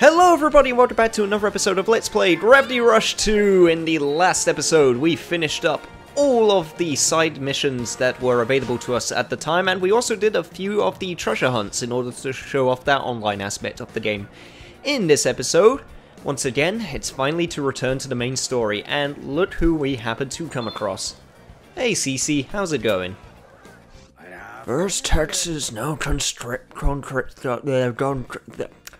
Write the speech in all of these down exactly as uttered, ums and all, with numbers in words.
Hello everybody and welcome back to another episode of Let's Play Gravity Rush two. In the last episode we finished up all of the side missions that were available to us at the time, and we also did a few of the treasure hunts in order to show off that online aspect of the game. In this episode, once again, it's finally to return to the main story, and look who we happen to come across. Hey Cece, how's it going? First Texas, no conscript, conscript, they've gone.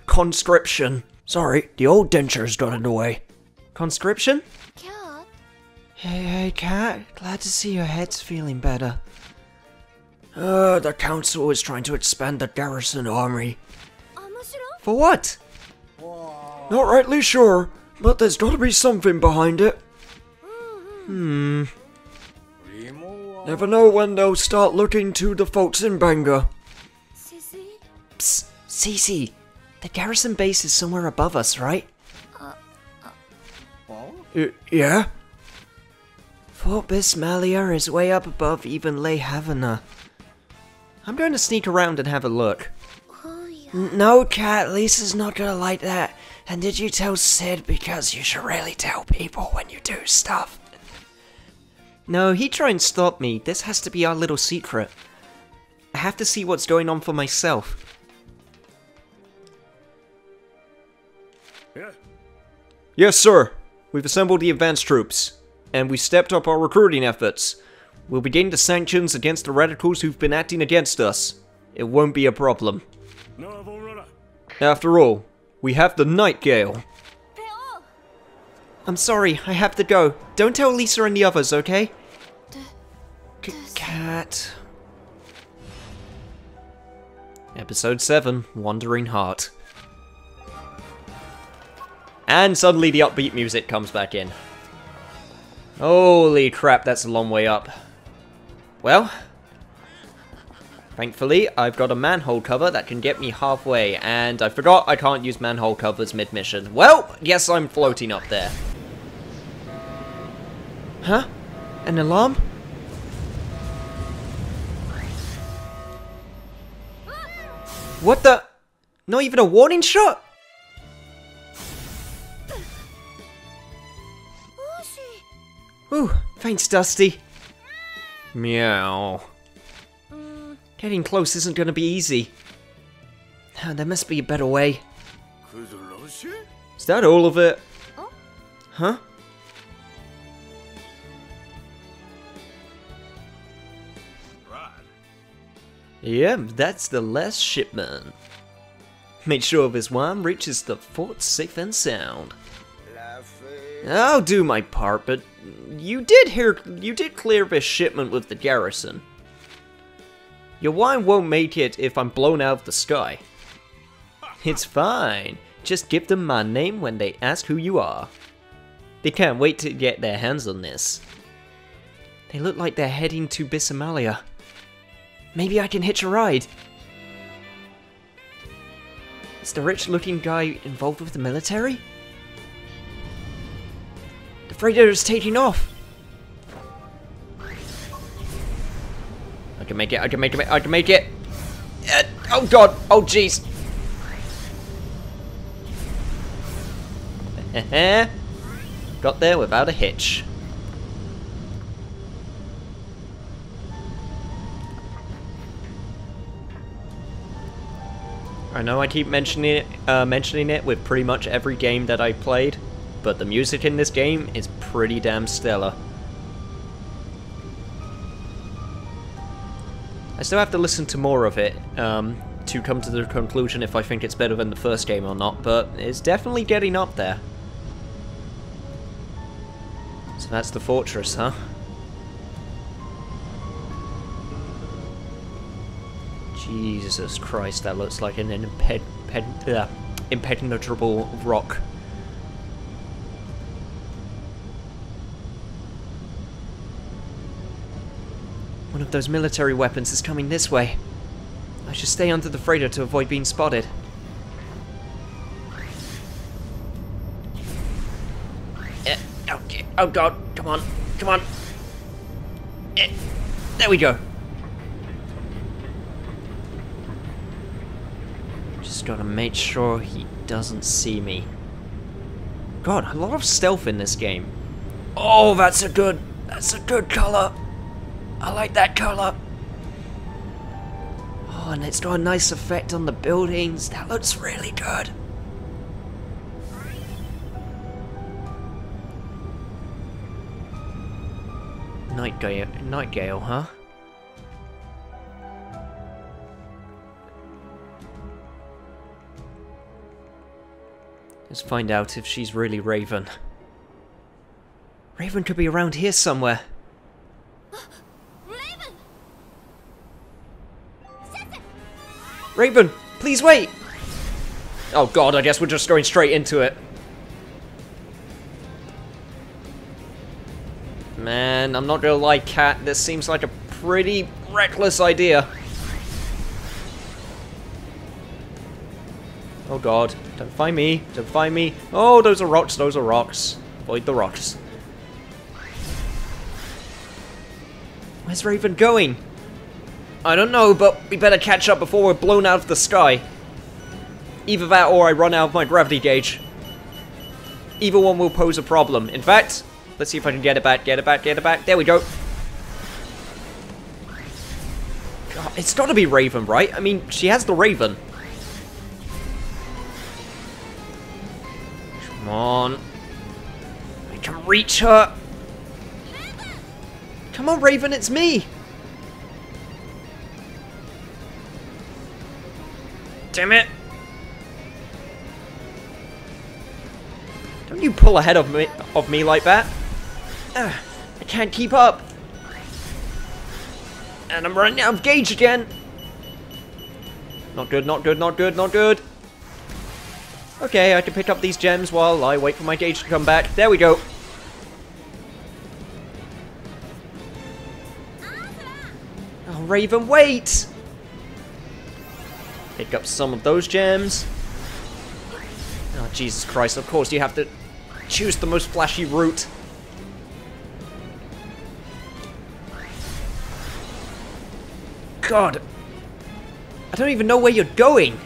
Conscription. Sorry, the old dentures got in the way. Conscription? Cat. Hey, hey, Kat. Glad to see your head's feeling better. Uh, the council is trying to expand the garrison army. For what? Not rightly sure, but there's got to be something behind it. Hmm. Never know when they'll start looking to the folks in Bangor. Psst, Cece. The garrison base is somewhere above us, right? Uh, uh, well? Uh, yeah? Fort Bismalia is way up above even Le Havana. I'm going to sneak around and have a look. Oh, yeah. No, Kat, Lisa's not going to like that. And did you tell Sid? Because you should really tell people when you do stuff. No, he tried and stop me. This has to be our little secret. I have to see what's going on for myself. Yes, sir. We've assembled the advanced troops, and we stepped up our recruiting efforts. We'll begin the sanctions against the radicals who've been acting against us. It won't be a problem. After all, we have the Night Gale. I'm sorry, I have to go. Don't tell Lisa and the others, okay? Cat. Episode seven, Wandering Heart. And suddenly the upbeat music comes back in. Holy crap, that's a long way up. Well, thankfully I've got a manhole cover that can get me halfway, and I forgot I can't use manhole covers mid-mission. Well, yes, I'm floating up there. Huh? An alarm? What the? Not even a warning shot? Ooh, thanks, Dusty. Meow. Getting close isn't gonna be easy. Oh, there must be a better way. Is that all of it? Huh? Yeah, that's the last shipment. Make sure this worm reaches the fort safe and sound. I'll do my part, but you did hear, you did clear this shipment with the garrison. Your wine won't make it if I'm blown out of the sky. It's fine. Just give them my name when they ask who you are. They can't wait to get their hands on this. They look like they're heading to Bismalia. Maybe I can hitch a ride. Is the rich-looking guy involved with the military? Freighter is taking off. I can make it. I can make it. I can make it. Uh, oh god. Oh jeez. Got there without a hitch. I know I keep mentioning it, uh, mentioning it with pretty much every game that I played. But the music in this game is pretty damn stellar. I still have to listen to more of it um, to come to the conclusion if I think it's better than the first game or not, but it's definitely getting up there. So that's the fortress, huh? Jesus Christ, that looks like an imped imped uh, impenetrable rock. One of those military weapons is coming this way. I should stay under the freighter to avoid being spotted. Uh, oh, oh god, come on, come on. Uh, there we go. Just gotta make sure he doesn't see me. God, a lot of stealth in this game. Oh, that's a good, that's a good color. I like that color. Oh, and it's got a nice effect on the buildings. That looks really good. Night Gale, Night Gale, huh? Let's find out if she's really Raven. Raven could be around here somewhere. Raven! Raven, please wait! Oh god, I guess we're just going straight into it. Man, I'm not gonna lie, Kat, this seems like a pretty reckless idea. Oh god, don't find me, don't find me. Oh, those are rocks, those are rocks. Avoid the rocks. Where's Raven going? I don't know, but we better catch up before we're blown out of the sky. Either that or I run out of my gravity gauge. Either one will pose a problem. In fact, let's see if I can get it back, get it back, get it back. There we go. God, it's gotta be Raven, right? I mean, she has the Raven. Come on. I can reach her. Come on, Raven, it's me. Damn it. Don't you pull ahead of me, of me like that. Uh, I can't keep up. And I'm running out of gauge again. Not good, not good, not good, not good. Okay, I can pick up these gems while I wait for my gauge to come back. There we go. Oh, Raven, wait! Pick up some of those gems. Oh, Jesus Christ, of course you have to choose the most flashy route. God. I don't even know where you're going.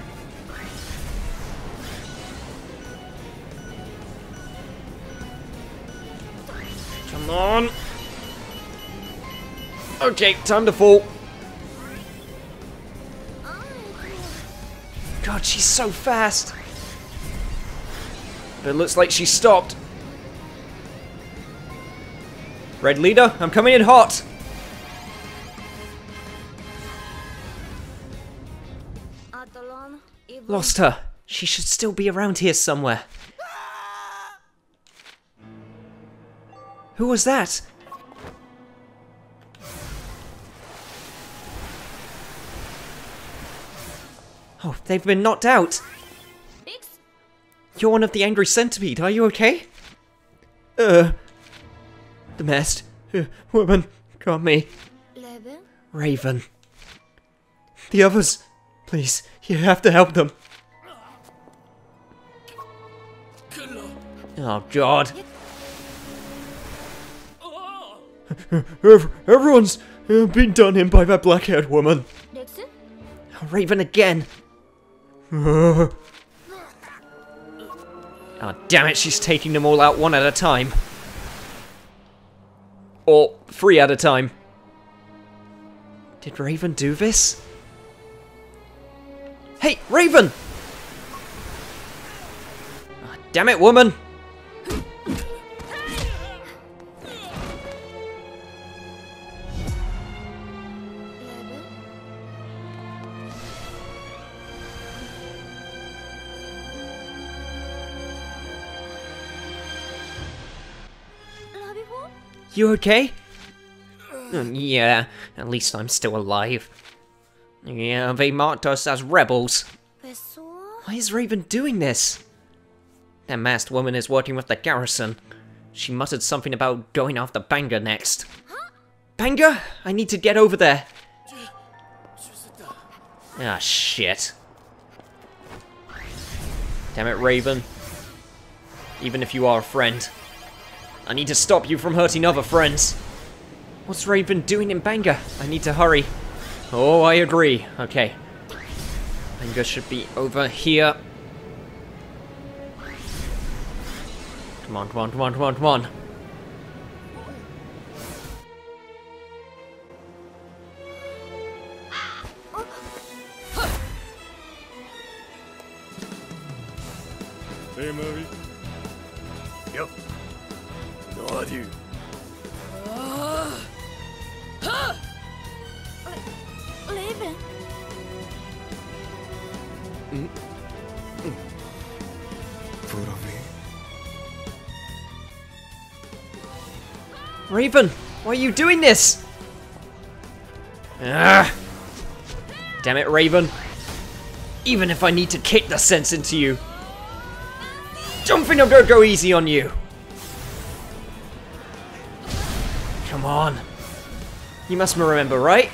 Come on. Okay, time to fall. God, she's so fast. But it looks like she stopped. Red leader, I'm coming in hot. Lost her. She should still be around here somewhere. Who was that? Oh, they've been knocked out. You're one of the angry centipede, are you okay? Uh... The masked uh, woman got me. Raven? Raven. The others, please, you have to help them. Oh god. Everyone's been done in by that black-haired woman. Raven again. Oh, damn it, she's taking them all out one at a time. Or three at a time. Did Raven do this? Hey, Raven! Oh, damn it, woman! You okay? Yeah, at least I'm still alive. Yeah, they marked us as rebels. Why is Raven doing this? That masked woman is working with the garrison. She muttered something about going after Banger next. Banger? I need to get over there. Ah, shit. Damn it, Raven. Even if you are a friend. I need to stop you from hurting other friends. What's Raven doing in Banger? I need to hurry. Oh, I agree. Okay. Banger should be over here. Come on, come on, come on, come on, come on. Hey, Murray. Yep. No idea. Uh, huh? Raven. Mm. Mm. Probably. Raven, why are you doing this? Ah! Damn it, Raven. Even if I need to kick the sense into you. Jumping up don't go easy on you. Come on. You must remember, right?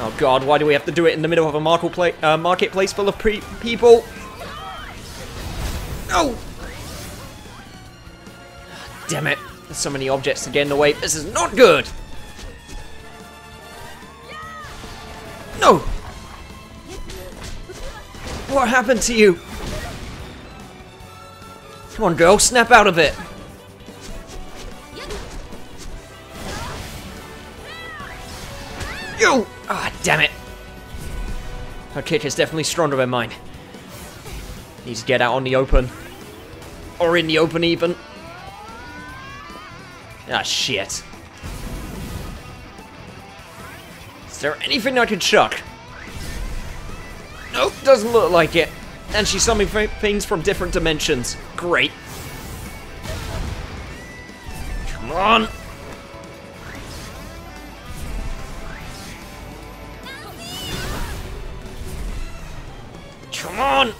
Oh god, why do we have to do it in the middle of a marketplace uh, marketplace full of pre people? No! Damn it. There's so many objects to get in the way. This is not good! No! What happened to you? Come on, girl, snap out of it! You! Ah, damn it! Her kick is definitely stronger than mine. Need to get out on the open. Or in the open, even. Ah, shit. Is there anything I could chuck? Nope, doesn't look like it. And she's summoning things from different dimensions. Great. Come on. Come on.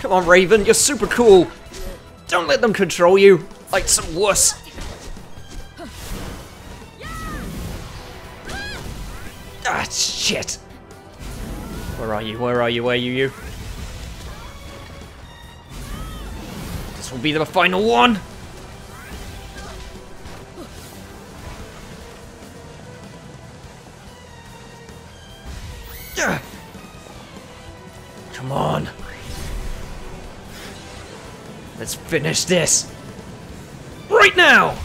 Come on, Raven. You're super cool. Don't let them control you like some wuss. Ah, shit. Where are you? Where are you? Where are you? You? This will be the final one! Yeah. Come on! Let's finish this! Right now!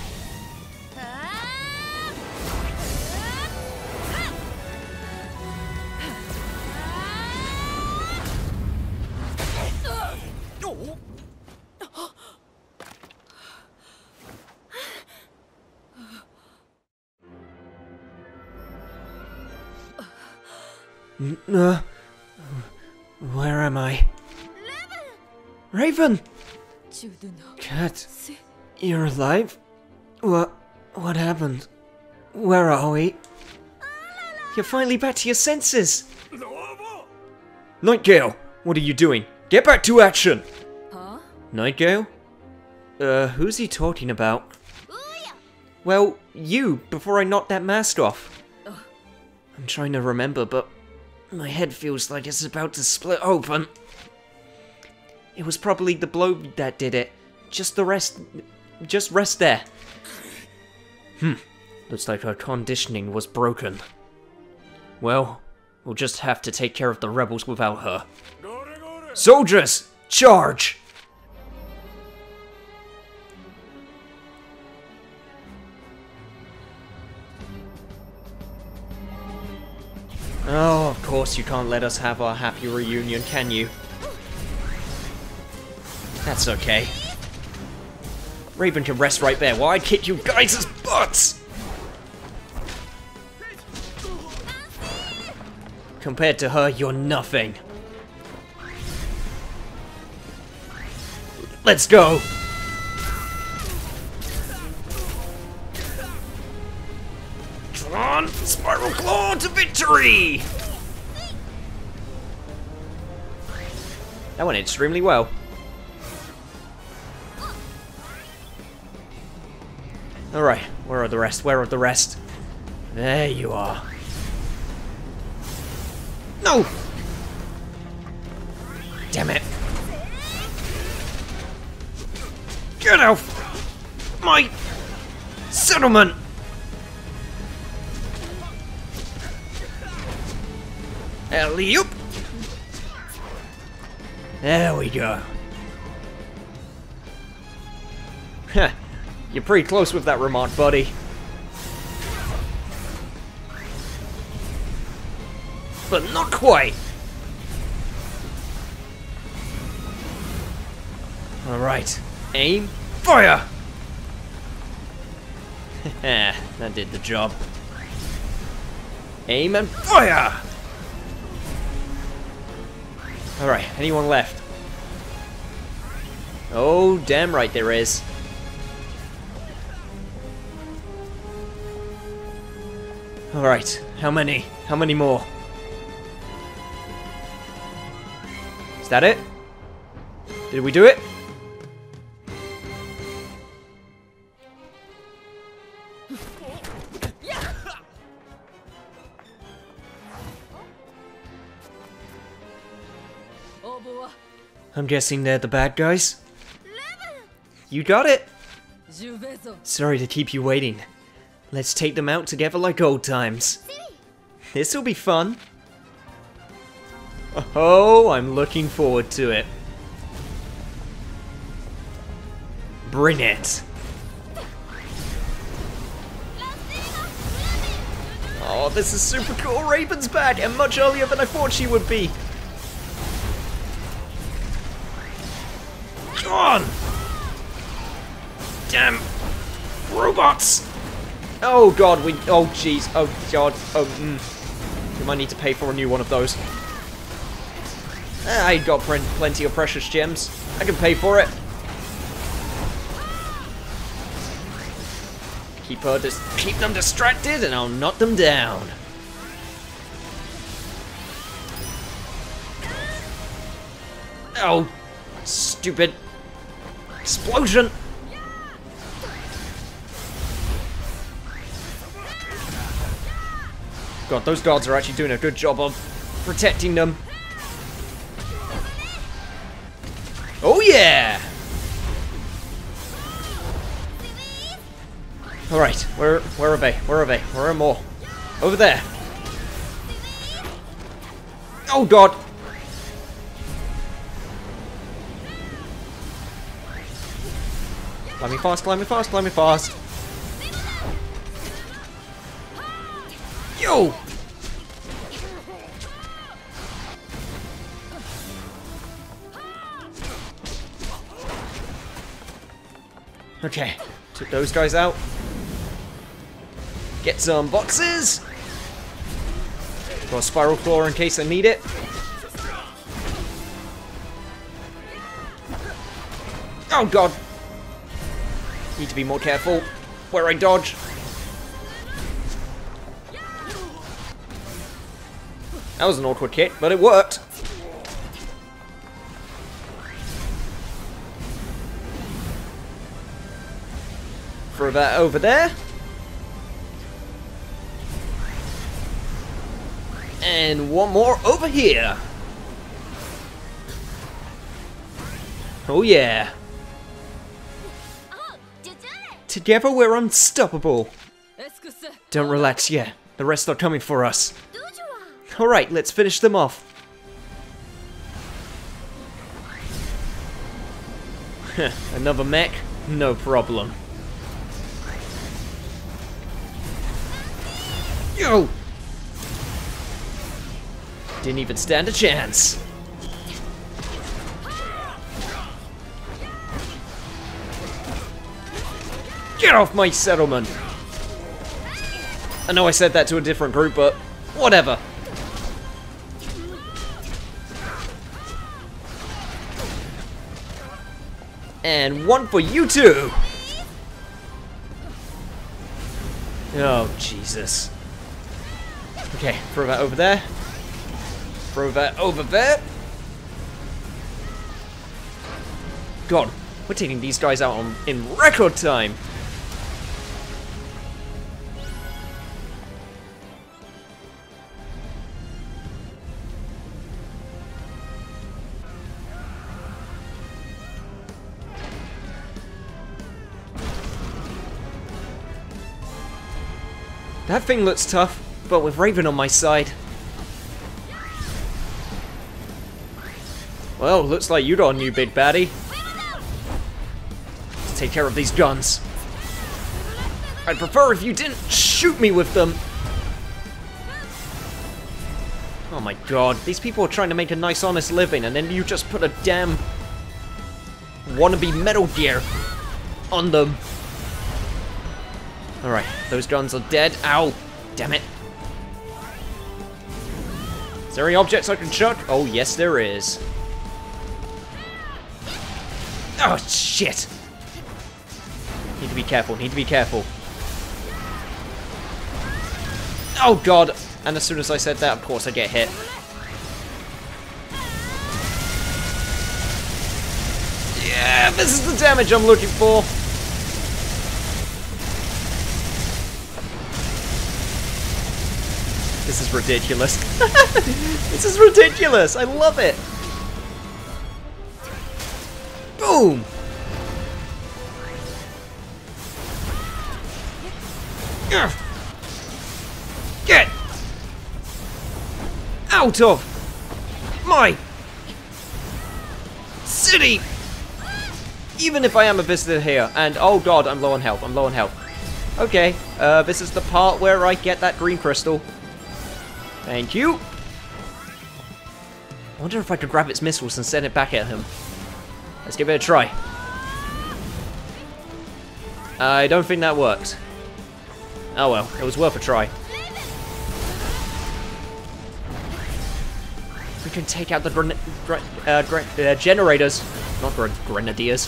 Uh, where am I? Raven! Kat, you're alive? What, what happened? Where are we? You're finally back to your senses! Night Gale, what are you doing? Get back to action! Huh? Night Gale? Uh, who's he talking about? Well, you, before I knocked that mask off. I'm trying to remember, but... my head feels like it's about to split open. It was probably the blow that did it. Just the rest... just rest there. Hmm. Looks like our conditioning was broken. Well, we'll just have to take care of the rebels without her. Soldiers! Charge! Oh, of course you can't let us have our happy reunion, can you? That's okay. Raven can rest right there while I kick you guys' butts! Compared to her, you're nothing. Let's go! Come on! Spiral Claw to victory! That went extremely well. Alright, where are the rest? Where are the rest? There you are. No! Damn it. Get out! My settlement! Alley-oop! There we go. Heh, you're pretty close with that remark, buddy. But not quite. Alright, aim, fire! Heh, that did the job. Aim and fire! Alright, anyone left? Oh, damn right there is. Alright, how many? How many more? Is that it? Did we do it? I'm guessing they're the bad guys? You got it! Sorry to keep you waiting. Let's take them out together like old times. This'll be fun. Oh, I'm looking forward to it. Bring it! Oh, this is super cool! Raven's back! And much earlier than I thought she would be! On! Damn robots! Oh god, we. Oh jeez. Oh god. Oh. Mm. We might need to pay for a new one of those. I got plenty of precious gems. I can pay for it. Keep her. Dis keep them distracted, and I'll knock them down. Oh, stupid. Explosion! God, those guards are actually doing a good job of protecting them. Oh yeah! Alright, where where are they? Where are they? Where are more? Over there! Oh god! Climb me fast, climb me fast, climb me fast. Yo! Okay, took those guys out. Get some boxes. Got a spiral claw in case I need it. Oh god! Need to be more careful where I dodge. That was an awkward kick, but it worked. Throw that over there. And one more over here. Oh yeah. Together we're unstoppable. Don't relax yet. The rest are coming for us. Alright, let's finish them off. Another mech? No problem. Yo! Didn't even stand a chance. Get off my settlement! I know I said that to a different group, but whatever. And one for you two! Oh, Jesus. Okay, throw that over there. Throw that over there. God, we're taking these guys out on, in record time. That thing looks tough, but with Raven on my side. Well, looks like you got a new big baddie. Let's take care of these guns. I'd prefer if you didn't shoot me with them. Oh my god, these people are trying to make a nice honest living and then you just put a damn wannabe Metal Gear on them. Alright, those guns are dead. Ow! Damn it. Is there any objects I can chuck? Oh yes there is. Oh shit! Need to be careful, need to be careful. Oh god! And as soon as I said that, of course I get hit. Yeah, this is the damage I'm looking for! This is ridiculous. This is ridiculous! I love it! Boom! Ugh. Get out of my city! Even if I am a visitor here, and oh god, I'm low on health, I'm low on health. Okay, uh, this is the part where I get that green crystal. Thank you. I wonder if I could grab its missiles and send it back at him. Let's give it a try. I don't think that worked. Oh well, it was worth a try. We can take out the gren uh, gren uh, generators, not gren grenadiers.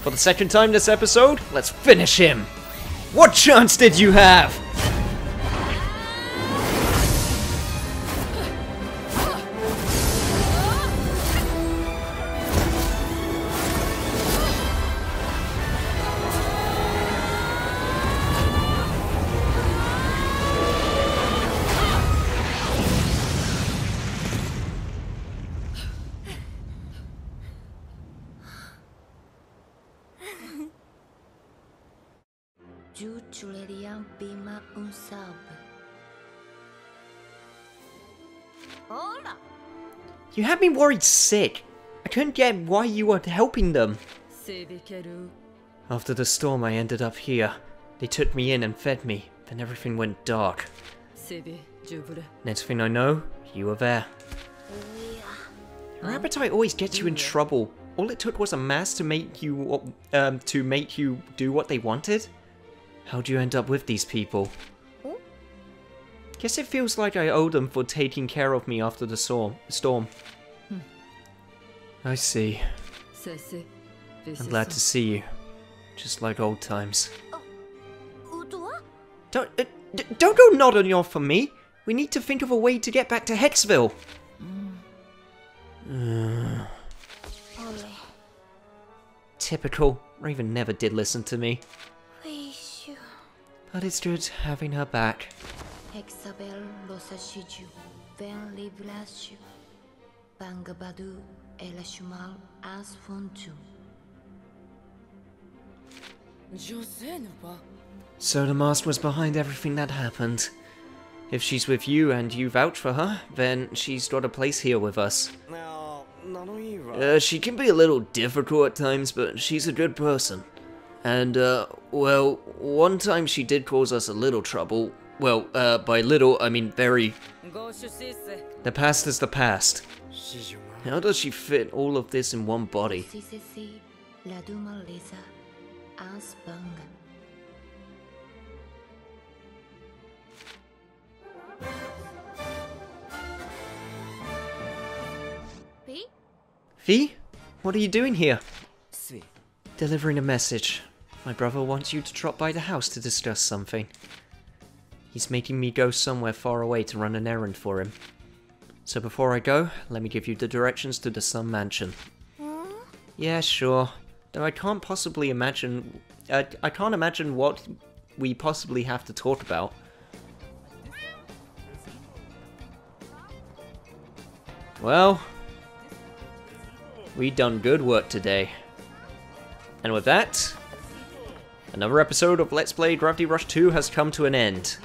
For the second time this episode, let's finish him. What chance did you have? You had me worried sick. I couldn't get why you were helping them. After the storm I ended up here. They took me in and fed me. Then everything went dark. Next thing I know, you were there. Your appetite always gets you in trouble. All it took was a mask to make you um, to make you do what they wanted. How'd you end up with these people? Guess it feels like I owe them for taking care of me after the storm. storm. Hmm. I see. I'm glad to see you. Just like old times. Don't, uh, don't go nodding off for me! We need to think of a way to get back to Hexville! Mm. Typical. Raven never did listen to me. But it's good having her back. So the mask was behind everything that happened. If she's with you and you vouch for her, then she's got a place here with us. Uh, she can be a little difficult at times, but she's a good person. And, uh, well, one time she did cause us a little trouble. Well, uh, by little, I mean very. The past is the past. How does she fit all of this in one body? V? What are you doing here? Delivering a message. My brother wants you to drop by the house to discuss something. He's making me go somewhere far away to run an errand for him. So before I go, let me give you the directions to the Sun Mansion. Hmm? Yeah, sure. Though I can't possibly imagine... Uh, I can't imagine what we possibly have to talk about. Well... we done good work today. And with that... another episode of Let's Play Gravity Rush two has come to an end.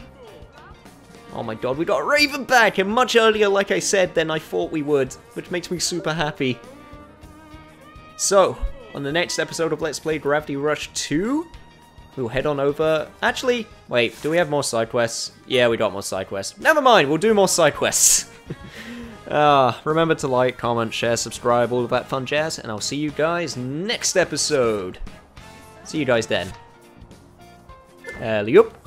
Oh my god, we got Raven back, and much earlier, like I said, than I thought we would, which makes me super happy. So, on the next episode of Let's Play Gravity Rush two, we'll head on over... Actually, wait, do we have more side quests? Yeah, we got more side quests. Never mind, we'll do more side quests. Ah, uh, remember to like, comment, share, subscribe, all of that fun jazz, and I'll see you guys next episode. See you guys then. Alley-oop.